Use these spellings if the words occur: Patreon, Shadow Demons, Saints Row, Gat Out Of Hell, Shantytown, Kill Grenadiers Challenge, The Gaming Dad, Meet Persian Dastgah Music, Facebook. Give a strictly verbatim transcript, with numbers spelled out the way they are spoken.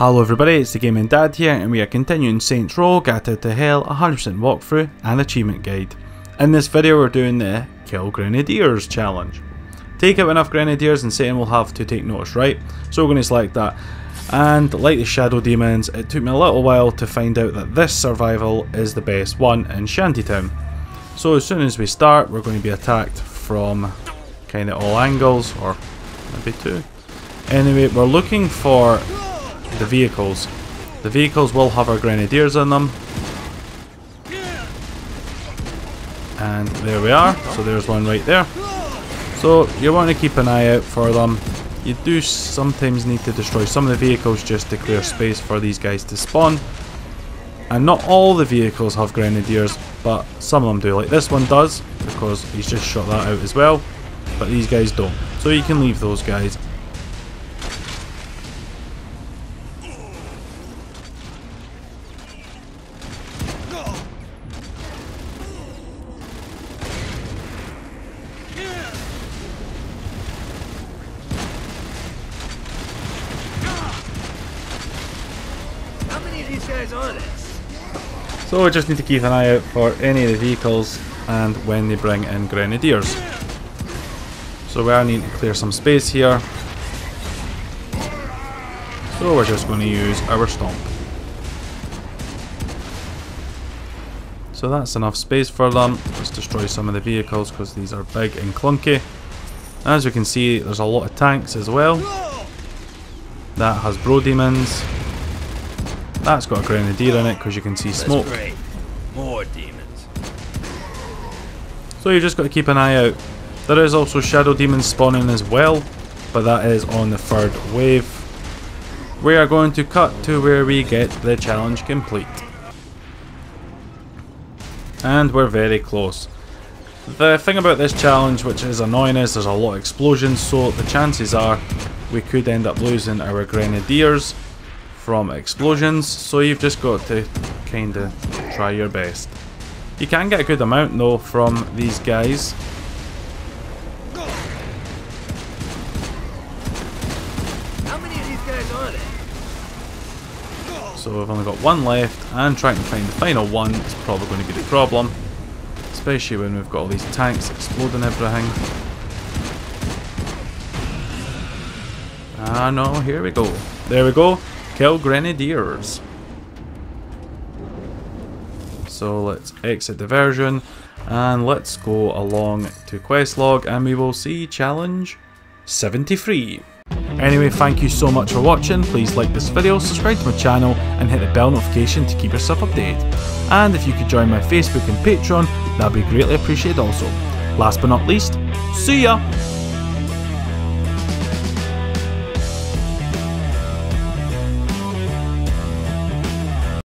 Hello everybody, it's The Gaming Dad here and we are continuing Saints Row: Gat Out Of Hell one hundred percent walkthrough and achievement guide. In this video we're doing the Kill Grenadiers Challenge. Take out enough Grenadiers and Satan will have to take notice, right? So we're going to select that. And like the Shadow Demons, it took me a little while to find out that this survival is the best one in Shantytown. So as soon as we start, we're going to be attacked from kind of all angles, or maybe two. Anyway, we're looking for the vehicles. The vehicles will have our Grenadiers in them. And there we are. So there's one right there. So you want to keep an eye out for them. You do sometimes need to destroy some of the vehicles just to clear space for these guys to spawn. And not all the vehicles have Grenadiers, but some of them do. Like this one does, because he's just shot that out as well. But these guys don't. So you can leave those guys. So we just need to keep an eye out for any of the vehicles and when they bring in Grenadiers. So we are needing to clear some space here. So we're just going to use our stomp. So that's enough space for them. Let's destroy some of the vehicles because these are big and clunky. As you can see, there's a lot of tanks as well. That has bro demons. That's got a Grenadier in it because you can see smoke. More demons. So you've just got to keep an eye out. There is also Shadow Demons spawning as well, but that is on the third wave. We are going to cut to where we get the challenge complete. And we're very close. The thing about this challenge which is annoying is there's a lot of explosions, so the chances are we could end up losing our Grenadiers from explosions, so you've just got to kind of try your best. You can get a good amount though from these guys. How many of these guys are there? So we've only got one left, and trying to find the final one is probably going to be the problem, especially when we've got all these tanks exploding everything. Ah no, here we go. There we go. Kill Grenadiers. So let's exit the version and let's go along to Questlog and we will see challenge seventy-three. Anyway, thank you so much for watching. Please like this video, subscribe to my channel and hit the bell notification to keep yourself updated. And if you could join my Facebook and Patreon, that'd be greatly appreciated also. Last but not least, see ya!